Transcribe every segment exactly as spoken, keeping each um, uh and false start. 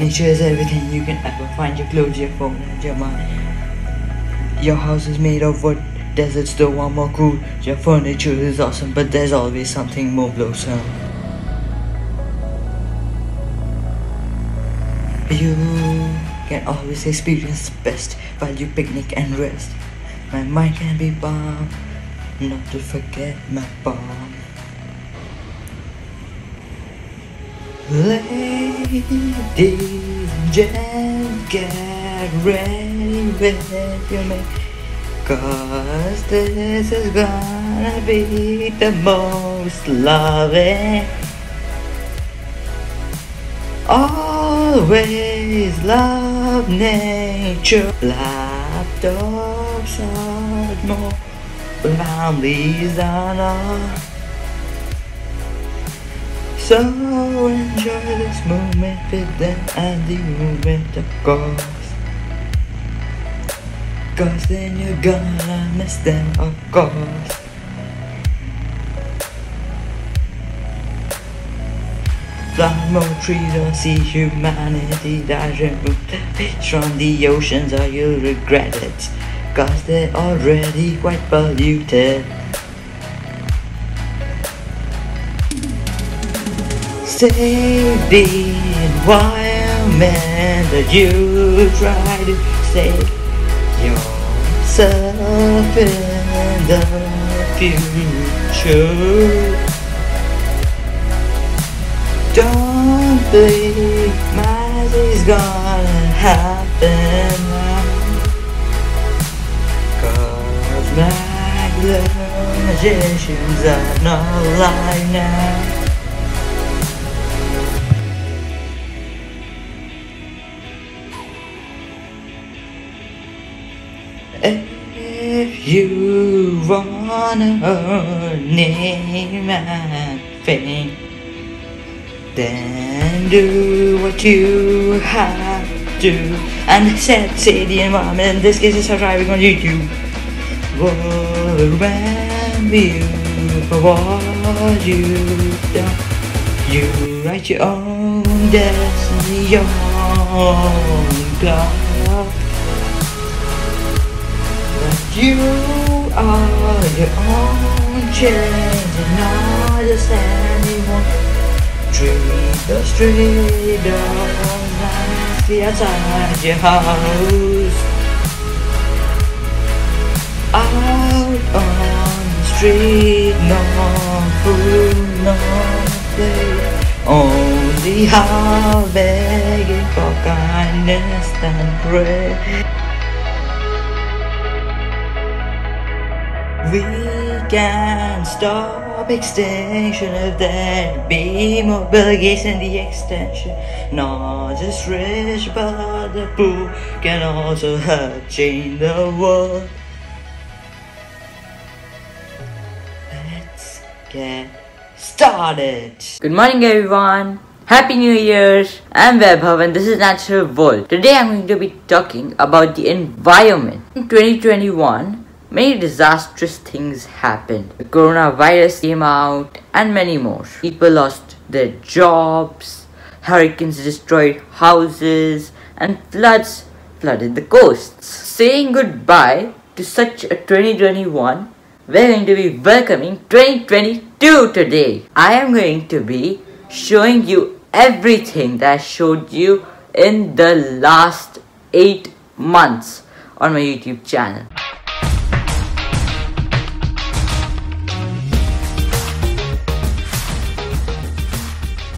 furnitures, everything. You can find your clothes, your phone, your mind. Your house is made of wood. Deserts still want more cool. Your furniture is awesome, but there's always something more blossom. You can always experience the best while you picnic and rest. My mind can be bomb, not to forget my bomb. Ladies and gents, get ready with your make, cause this is gonna be the most loving, always love nature, laptops are more, families are not. So enjoy this moment with them and the movement of course, cause then you're gonna miss them of course. Plant more trees or see humanity die, remove the fish from the oceans or you'll regret it, cause they're already quite polluted. Save the environment that you try to save yourself in the future. Don't believe magic's gonna happen now, cause magic magicians are not alive now. If you wanna earn name and fame, then do what you have to. And said, say the environment, in this case it's subscribing on YouTube. World around you for what you've done. You write your own destiny, your own clock. You are your own change and not just anyone. Treat the street dogs and be outside your house. Out on the street, no food, no play, only how begging for kindness and pray. We can stop extinction if there be more Bill Gates in the extension. Not just rich but the poor can also help change the world. Let's get started. Good morning everyone. Happy New Year's! I'm Vaibhav and this is Natural World. Today I'm going to be talking about the environment. In twenty twenty-one, many disastrous things happened. The coronavirus came out and many more. People lost their jobs, hurricanes destroyed houses, and floods flooded the coasts. Saying goodbye to such a twenty twenty-one, we're going to be welcoming twenty twenty-two today. I am going to be showing you everything that I showed you in the last eight months on my YouTube channel.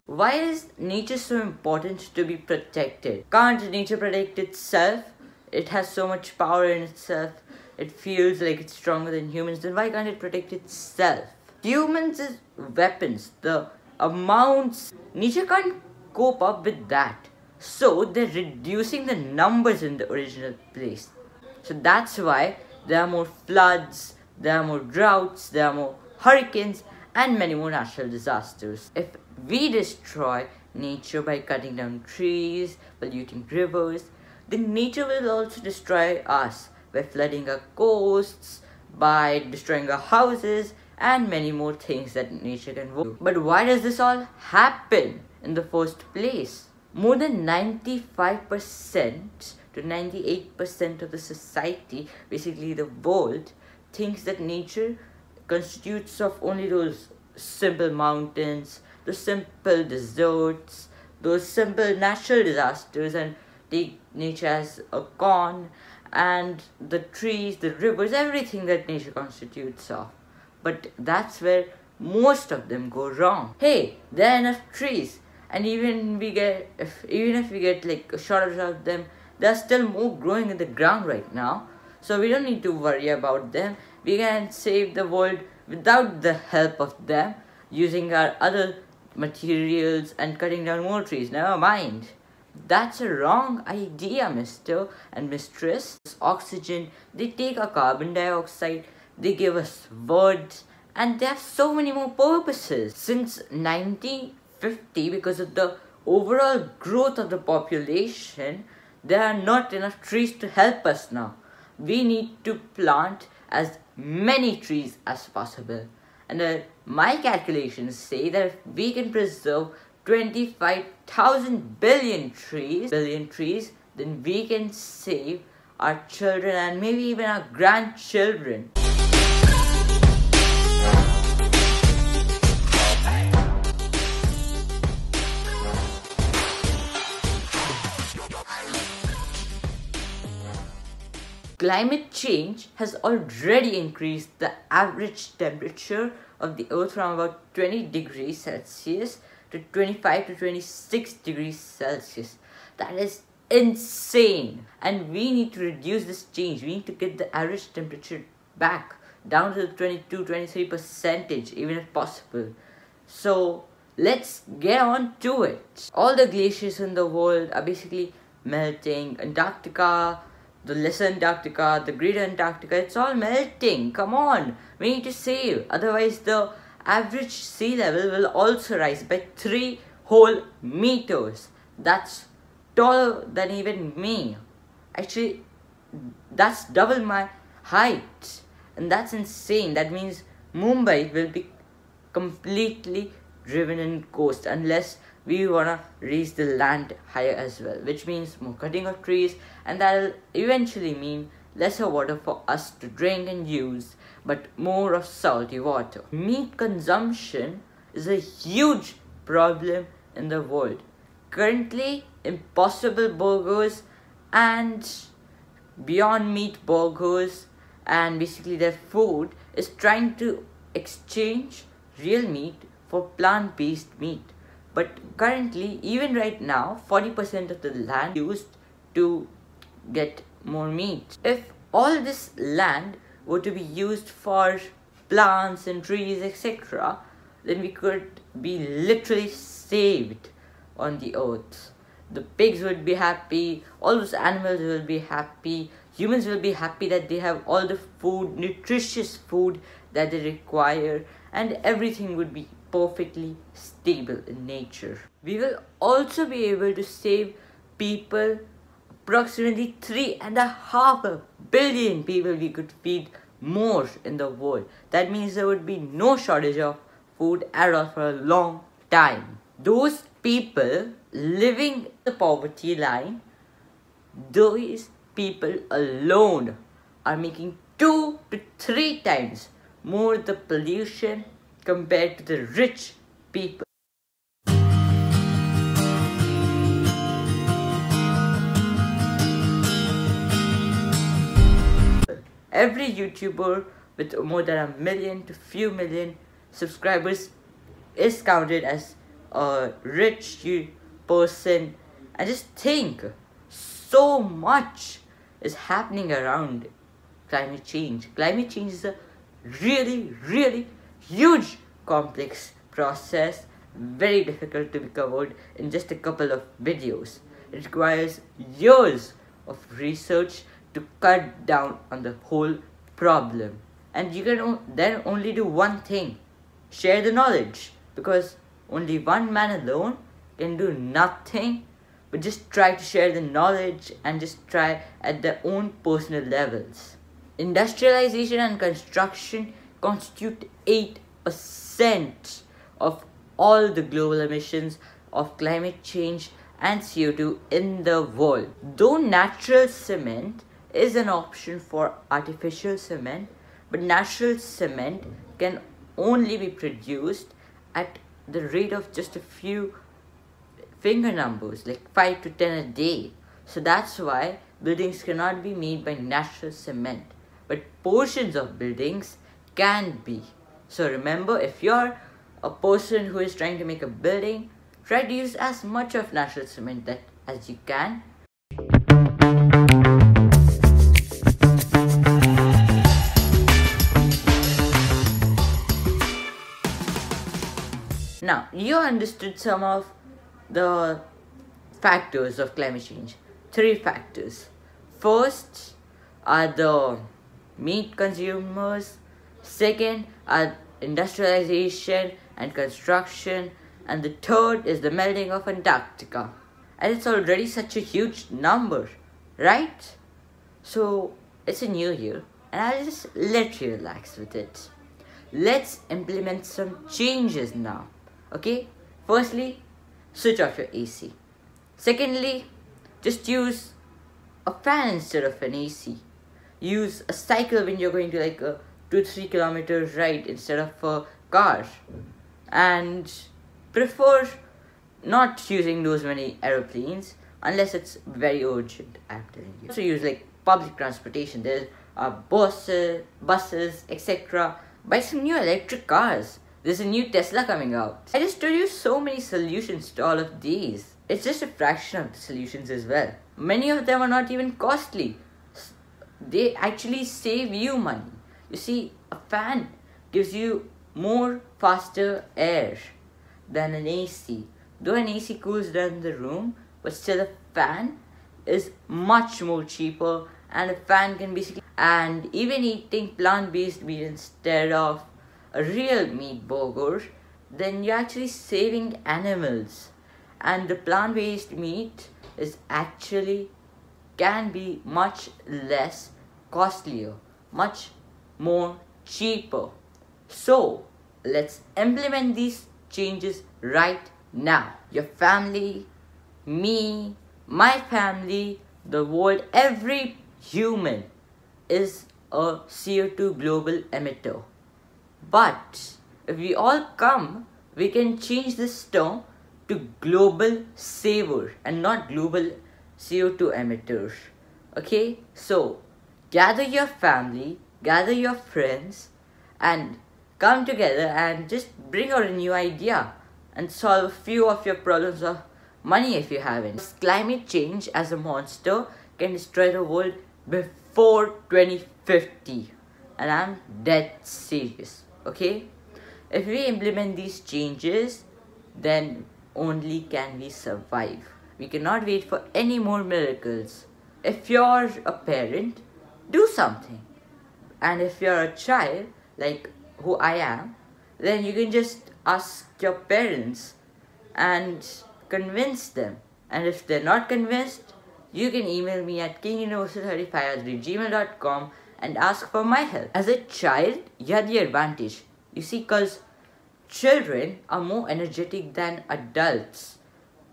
Why is nature so important to be protected? Can't nature protect itself? It has so much power in itself. It feels like it's stronger than humans. Then why can't it protect itself? Humans is weapons. The amounts. Nature can't cope up with that. So they're reducing the numbers in the original place. So that's why there are more floods, there are more droughts, there are more hurricanes, and many more natural disasters. If we destroy nature by cutting down trees, polluting rivers, then nature will also destroy us by flooding our coasts, by destroying our houses, and many more things that nature can do. But why does this all happen in the first place? more than ninety-five percent to ninety-eight percent of the society, basically the world, thinks that nature constitutes of only those simple mountains, those simple deserts, those simple natural disasters, and take nature as a con, and the trees, the rivers, everything that nature constitutes of. But that's where most of them go wrong. Hey, there are enough trees, and even we get, if, even if we get like a shortage of them, there are still more growing in the ground right now. So we don't need to worry about them. We can save the world without the help of them, using our other materials and cutting down more trees. Never mind. That's a wrong idea, mister and mistress. This oxygen, they take our carbon dioxide, they give us words, and they have so many more purposes. Since nineteen fifty, because of the overall growth of the population, there are not enough trees to help us now. We need to plant as many trees as possible. And uh, my calculations say that if we can preserve twenty-five thousand billion trees, billion trees, then we can save our children and maybe even our grandchildren. Climate change has already increased the average temperature of the earth from about twenty degrees Celsius to twenty-five to twenty-six degrees Celsius. That is insane. And we need to reduce this change. We need to get the average temperature back down to the twenty-two to twenty-three percentage, even if possible. So let's get on to it. All the glaciers in the world are basically melting. Antarctica, the Lesser Antarctica, the Greater Antarctica, it's all melting. Come on, we need to save. Otherwise, the average sea level will also rise by three whole meters. That's taller than even me. Actually, that's double my height, and that's insane. That means Mumbai will be completely driven in coast unless we wanna raise the land higher as well, which means more cutting of trees, and that'll eventually mean lesser water for us to drink and use, but more of salty water. Meat consumption is a huge problem in the world. Currently, Impossible Burgers and Beyond Meat burgers and basically their food is trying to exchange real meat for plant-based meat. But currently, even right now, forty percent of the land used to get more meat. If all this land were to be used for plants and trees, et cetera, then we could be literally saved on the earth. The pigs would be happy, all those animals will be happy, humans will be happy that they have all the food, nutritious food that they require, and everything would be perfectly stable in nature. We will also be able to save people. Approximately three and a half billion people we could feed more in the world. That means there would be no shortage of food at all for a long time. Those people living the poverty line, those people alone are making two to three times more the pollution compared to the rich people. Every YouTuber with more than a million to few million subscribers is counted as a rich person. I just think so much is happening around climate change. Climate change is a really, really huge, complex process, very difficult to be covered in just a couple of videos. It requires years of research to cut down on the whole problem, and you can then only do one thing: share the knowledge, because only one man alone can do nothing but just try to share the knowledge and just try at their own personal levels. Industrialization and construction constitute eight percent of all the global emissions of climate change and C O two in the world. Though natural cement is an option for artificial cement, but natural cement can only be produced at the rate of just a few finger numbers, like five to ten a day. So that's why buildings cannot be made by natural cement, but portions of buildings can be. So remember, if you're a person who is trying to make a building, try to use as much of natural cement that as you can. Now, you understood some of the factors of climate change. Three factors. First are the meat consumers, second are industrialization and construction, and the third is the melting of Antarctica. And it's already such a huge number, right? So it's a new year and I'll just let you relax with it. Let's implement some changes now, okay? Firstly, switch off your A C. Secondly, just use a fan instead of an A C. Use a cycle when you're going to like a two to three kilometer ride instead of a car. And prefer not using those many aeroplanes unless it's very urgent, I'm telling you. So use like public transportation. There are buses, buses, et cetera. Buy some new electric cars. There's a new Tesla coming out. I just told you so many solutions to all of these. It's just a fraction of the solutions as well. Many of them are not even costly. They actually save you money. You see, a fan gives you more faster air than an A C. Though an A C cools down the room, but still a fan is much more cheaper, and a fan can basically, and even eating plant-based meat instead of a real meat burger, then you're actually saving animals, and the plant-based meat is actually can be much less costlier, much more cheaper. So let's implement these changes right now. Your family, me, my family, the world, every human is a C O two global emitter. But if we all come, we can change this term to global saver and not global C O two emitter. Okay, so gather your family, gather your friends, and come together and just bring out a new idea and solve a few of your problems of money if you haven't. Climate change as a monster can destroy the world before twenty fifty, and I'm dead serious, okay? If we implement these changes, then only can we survive. We cannot wait for any more miracles. If you're a parent, do something. And if you're a child, like who I am, then you can just ask your parents and convince them. And if they're not convinced, you can email me at king universal thirty-five at gmail dot com and ask for my help. As a child, you have the advantage. You see, because children are more energetic than adults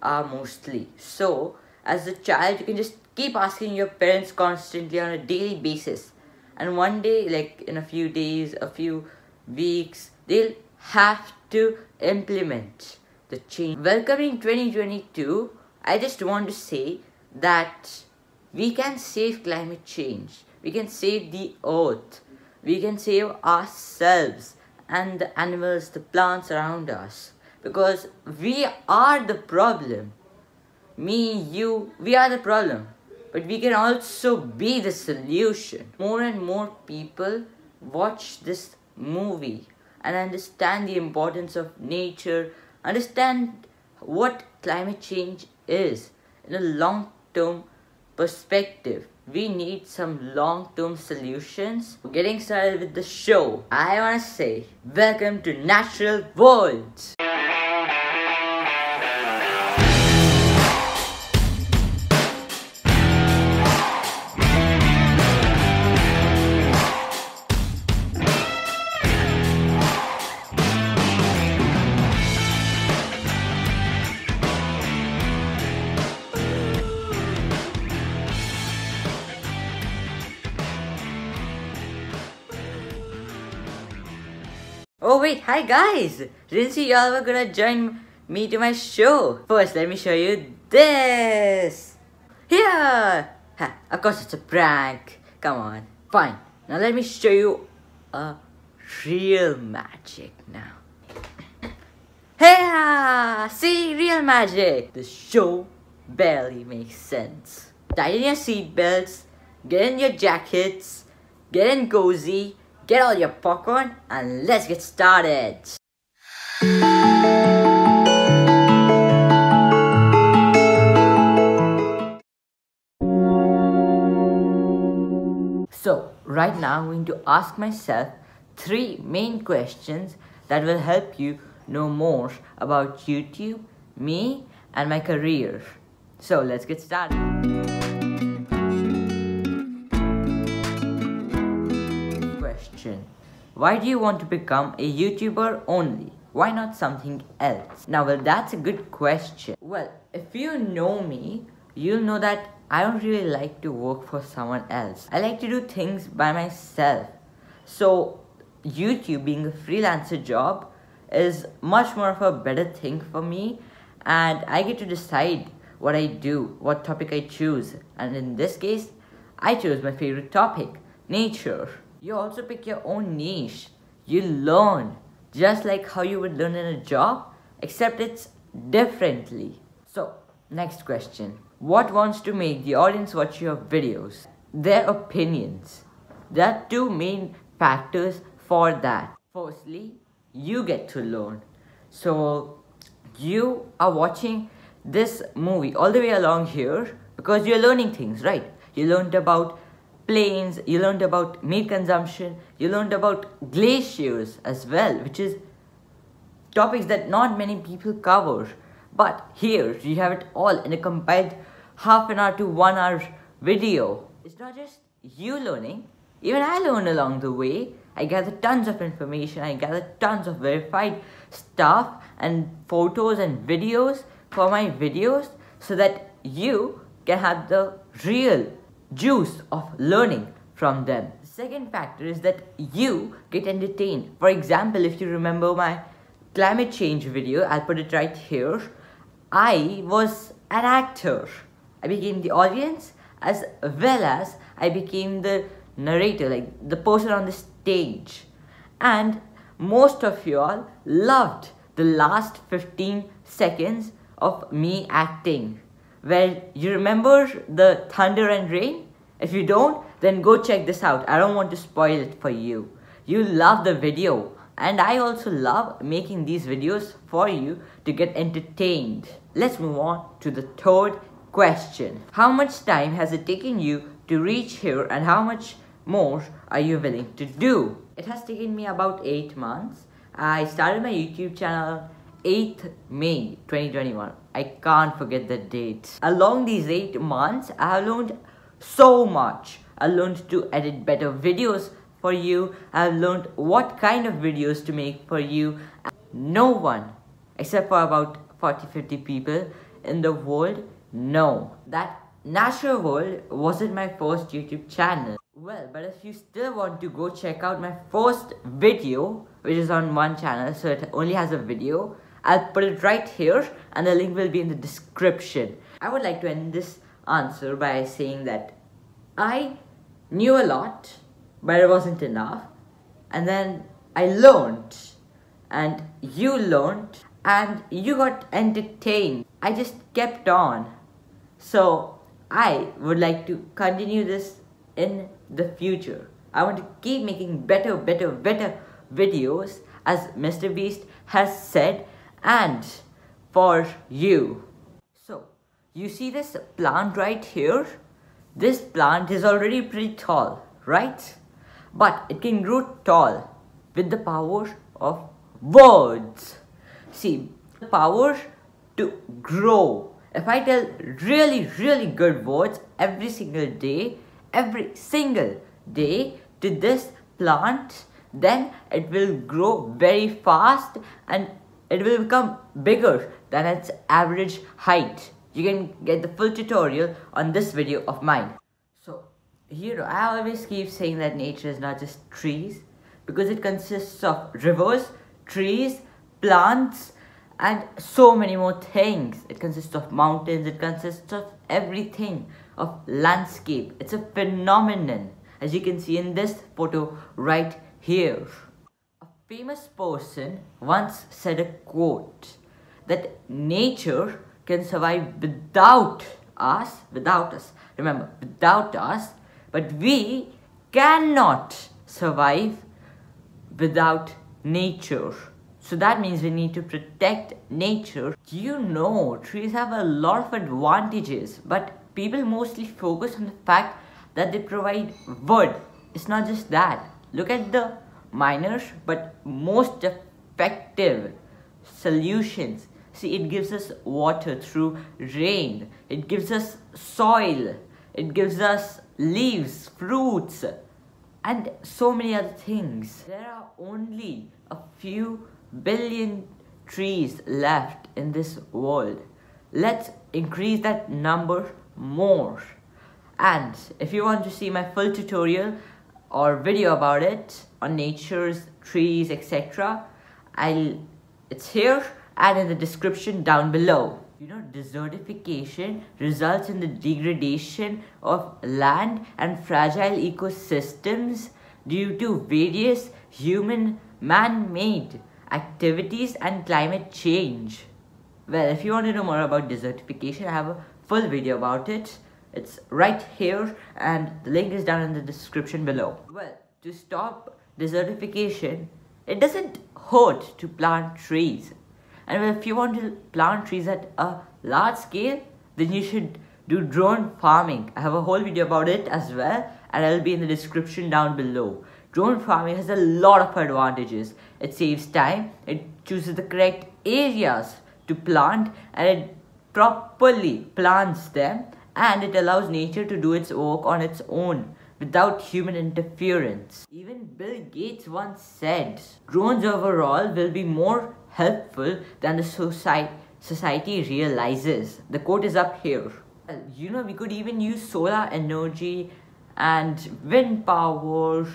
are mostly. So, as a child, you can just keep asking your parents constantly on a daily basis. And one day, like in a few days, a few weeks, they'll have to implement the change. Welcoming twenty twenty-two, I just want to say that we can save climate change. We can save the earth. We can save ourselves and the animals, the plants around us. Because we are the problem. Me, you, we are the problem. But we can also be the solution. More and more people watch this movie and understand the importance of nature, understand what climate change is in a long-term perspective. We need some long-term solutions. Getting started with the show, I want to say, welcome to Natural World. Oh wait, hi guys! Didn't see y'all were gonna join me to my show. First, let me show you this. Here! Ha, of course it's a prank. Come on. Fine. Now let me show you a real magic now. Hey! See? Real magic! The show barely makes sense. Tighten your seatbelts, get in your jackets, get in cozy, get all your popcorn, and let's get started! So, right now I'm going to ask myself three main questions that will help you know more about YouTube, me, and my career. So, let's get started. Why do you want to become a YouTuber only? Why not something else? Now, well, that's a good question. Well, if you know me, you'll know that I don't really like to work for someone else. I like to do things by myself. So, YouTube being a freelancer job is much more of a better thing for me, and I get to decide what I do, what topic I choose, and in this case, I chose my favorite topic, nature. You also pick your own niche. You learn, just like how you would learn in a job, except it's differently. So, next question. What wants to make the audience watch your videos? Their opinions. There are two main factors for that. Firstly, you get to learn. So, you are watching this movie all the way along here because you're learning things, right? You learned about planes, you learned about meat consumption, you learned about glaciers as well, which is topics that not many people cover. But here you have it all in a compiled half an hour to one hour video. It's not just you learning, even I learn along the way. I gather tons of information, I gather tons of verified stuff and photos and videos for my videos so that you can have the real juice of learning from them. The second factor is that you get entertained. For example, if you remember my climate change video, I'll put it right here. I was an actor. I became the audience as well as I became the narrator, like the person on the stage. And most of you all loved the last fifteen seconds of me acting. Well, you remember the thunder and rain? If you don't, then go check this out. I don't want to spoil it for you. You love the video, and I also love making these videos for you to get entertained. Let's move on to the third question. How much time has it taken you to reach here, and how much more are you willing to do? It has taken me about eight months. I started my YouTube channel eighth May twenty twenty-one. I can't forget the date. Along these eight months, I have learned so much. I learned to edit better videos for you. I have learned what kind of videos to make for you. No one, except for about forty to fifty people in the world, know that Natural World wasn't my first YouTube channel. Well, but if you still want to go check out my first video, which is on one channel, so it only has a video, I'll put it right here and the link will be in the description. I would like to end this answer by saying that I knew a lot, but it wasn't enough. And then I learned, and you learned, and you got entertained. I just kept on. So I would like to continue this in the future. I want to keep making better, better, better videos, as Mister Beast has said, and for you. So, you see this plant right here? This plant is already pretty tall, right? But it can grow tall with the power of words. See, the power to grow. If I tell really, really good words every single day, every single day to this plant, then it will grow very fast and it will become bigger than its average height. You can get the full tutorial on this video of mine. So, you know, I always keep saying that nature is not just trees, because it consists of rivers, trees, plants, and so many more things. It consists of mountains, it consists of everything, of landscape. It's a phenomenon, as you can see in this photo right here. A famous person once said a quote that nature can survive without us, without us, remember, without us, but we cannot survive without nature. So that means we need to protect nature. You know, trees have a lot of advantages, but people mostly focus on the fact that they provide wood. It's not just that. Look at the minor but most effective solutions. See, it gives us water through rain. It gives us soil. It gives us leaves, fruits, and so many other things. There are only a few billion trees left in this world. Let's increase that number more. And if you want to see my full tutorial or video about it on nature's trees, etc., I'll it's here and in the description down below. You know, desertification results in the degradation of land and fragile ecosystems due to various human man-made activities and climate change. Well, if you want to know more about desertification, I have a full video about it. It's right here and the link is down in the description below. Well, to stop desertification, it doesn't hurt to plant trees. And if you want to plant trees at a large scale, then you should do drone farming. I have a whole video about it as well, and I'll be in the description down below. Drone farming has a lot of advantages. It saves time, it chooses the correct areas to plant, and it properly plants them, and it allows nature to do its work on its own without human interference. Even Bill Gates once said, drones overall will be more helpful than the society society realizes. The quote is up here. You know, we could even use solar energy and wind power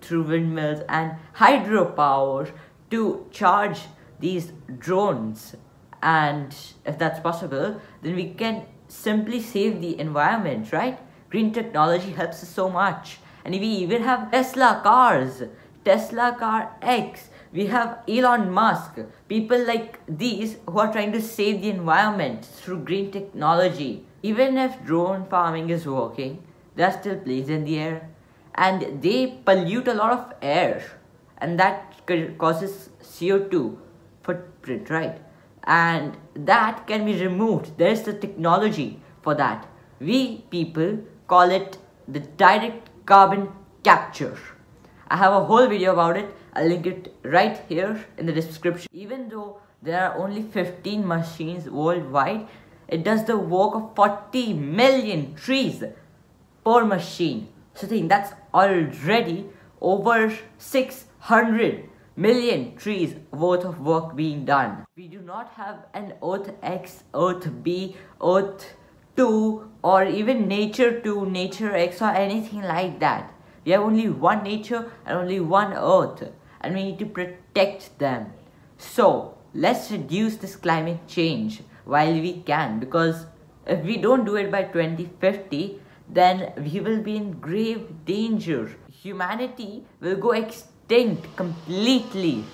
through windmills and hydropower to charge these drones, and if that's possible, then we can simply save the environment, right? Green technology helps us so much. And we even have Tesla cars, Tesla car X. We have Elon Musk, people like these who are trying to save the environment through green technology. Even if drone farming is working, there are still planes in the air and they pollute a lot of air, and that causes C O two footprint, right? And that can be removed. There is the technology for that. We people call it the direct carbon capture. I have a whole video about it. I'll link it right here in the description. Even though there are only fifteen machines worldwide, it does the work of forty million trees per machine. So think, that's already over six hundred million trees worth of work being done. We do not have an Earth X, Earth B, Earth two, or even Nature two, Nature X, or anything like that. We have only one nature and only one Earth, and we need to protect them. So let's reduce this climate change while we can, because if we don't do it by twenty fifty, then we will be in grave danger. Humanity will go extinct completely.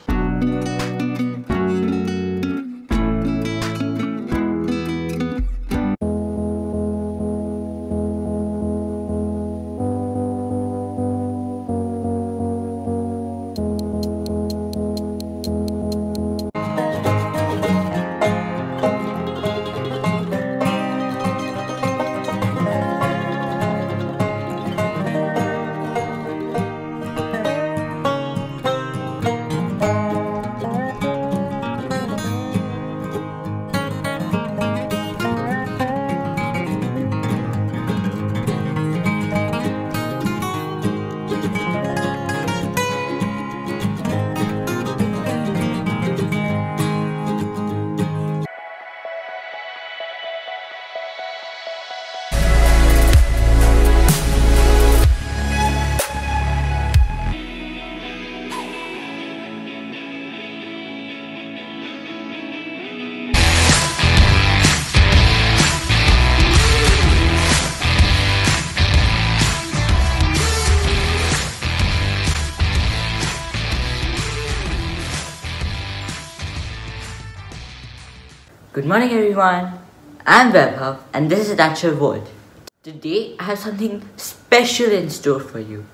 Good morning everyone, I'm Webhub and this is Natural World. Today I have something special in store for you.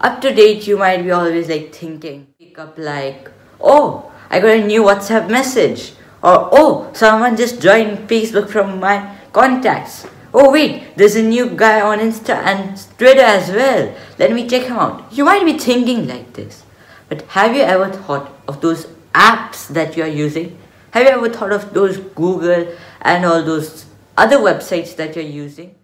Up to date you might be always like thinking, pick up like, oh I got a new WhatsApp message, or oh someone just joined Facebook from my contacts, oh wait there's a new guy on Insta and Twitter as well, let me check him out. You might be thinking like this, but have you ever thought of those apps that you are using? Have you ever thought of those Google and all those other websites that you're using?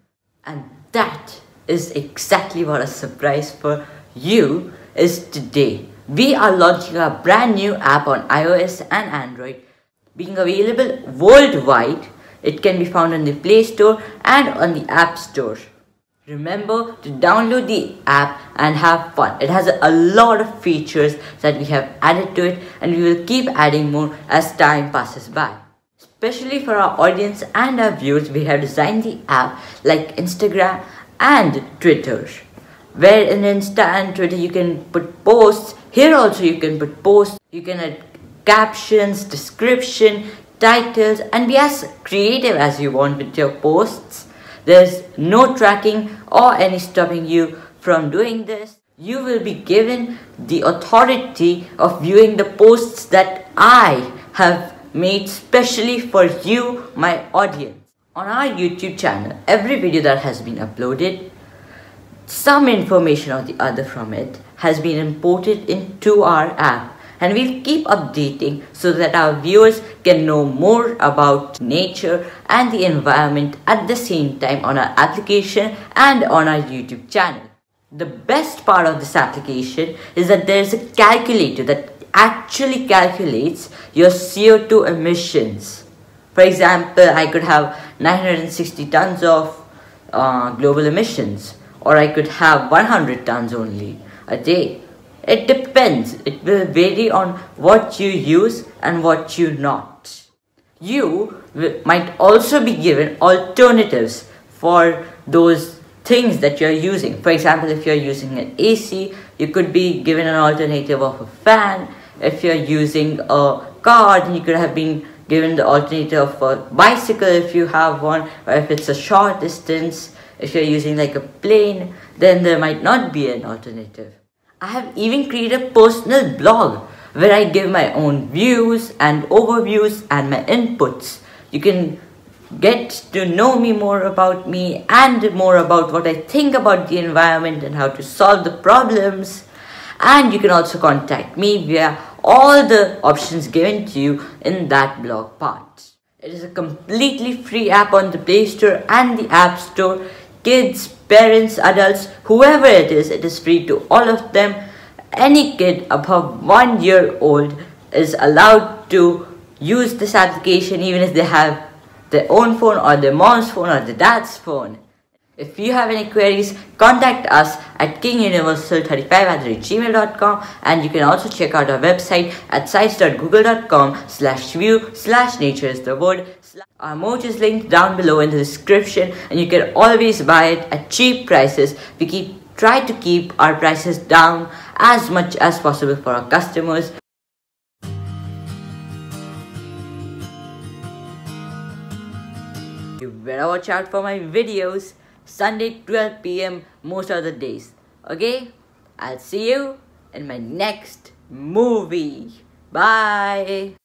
And that is exactly what a surprise for you is today. We are launching a brand new app on iOS and Android. Being available worldwide, it can be found on the Play Store and on the App Store. Remember to download the app and have fun. It has a lot of features that we have added to it and we will keep adding more as time passes by. Especially for our audience and our viewers, we have designed the app like Instagram and Twitter. Where in Insta and Twitter you can put posts, here also you can put posts, you can add captions, description, titles, and be as creative as you want with your posts. There's no tracking or any stopping you from doing this. You will be given the authority of viewing the posts that I have made specially for you, my audience. On our YouTube channel, every video that has been uploaded, some information or the other from it has been imported into our app. And we'll keep updating so that our viewers can know more about nature and the environment at the same time on our application and on our YouTube channel. The best part of this application is that there's a calculator that actually calculates your C O two emissions. For example, I could have nine hundred sixty tons of uh, global emissions, or I could have one hundred tons only a day. It depends. It will vary on what you use and what you not. You might also be given alternatives for those things that you're using. For example, if you're using an A C, you could be given an alternative of a fan. If you're using a car, then you could have been given the alternative of a bicycle if you have one, or if it's a short distance. If you're using like a plane, then there might not be an alternative. I have even created a personal blog where I give my own views and overviews and my inputs. You can get to know me more about me and more about what I think about the environment and how to solve the problems. And you can also contact me via all the options given to you in that blog part. It is a completely free app on the Play Store and the App Store. Kids, parents, adults, whoever it is, it is free to all of them. Any kid above one year old is allowed to use this application even if they have their own phone or their mom's phone or their dad's phone. If you have any queries, contact us at king universal three five at gmail dot com, and you can also check out our website at sites dot google dot com slash view slash nature is the world. Our merch is linked down below in the description and you can always buy it at cheap prices. We keep try to keep our prices down as much as possible for our customers. You better watch out for my videos. Sunday twelve p m most of the days. Okay? I'll see you in my next movie. Bye!